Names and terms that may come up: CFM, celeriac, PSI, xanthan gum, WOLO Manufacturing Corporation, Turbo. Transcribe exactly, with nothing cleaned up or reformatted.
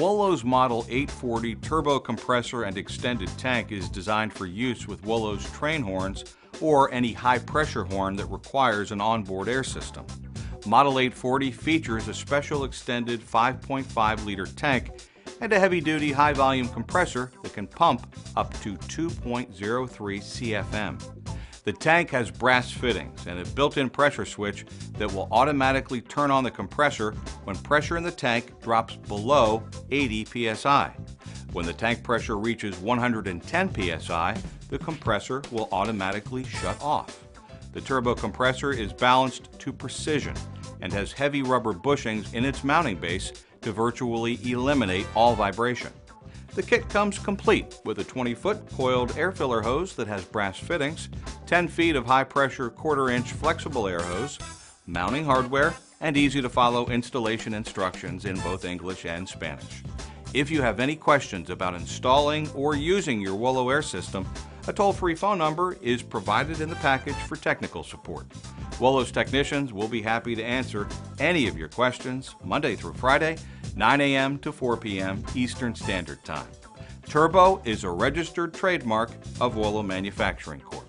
WOLO's Model eight forty turbo compressor and extended tank is designed for use with WOLO's train horns or any high-pressure horn that requires an onboard air system. Model eight forty features a special extended five point five liter tank and a heavy-duty high-volume compressor that can pump up to two point zero three C F M. The tank has brass fittings and a built-in pressure switch that will automatically turn on the compressor when pressure in the tank drops below eighty P S I. When the tank pressure reaches one hundred ten P S I, the compressor will automatically shut off. The turbo compressor is balanced to precision and has heavy rubber bushings in its mounting base to virtually eliminate all vibration. The kit comes complete with a twenty foot coiled air filler hose that has brass fittings, ten feet of high-pressure quarter inch flexible air hose, mounting hardware, and easy-to-follow installation instructions in both English and Spanish. If you have any questions about installing or using your WOLO air system, a toll-free phone number is provided in the package for technical support. WOLO's technicians will be happy to answer any of your questions Monday through Friday, nine A M to four P M Eastern Standard Time. Turbo is a registered trademark of WOLO Manufacturing Corporation.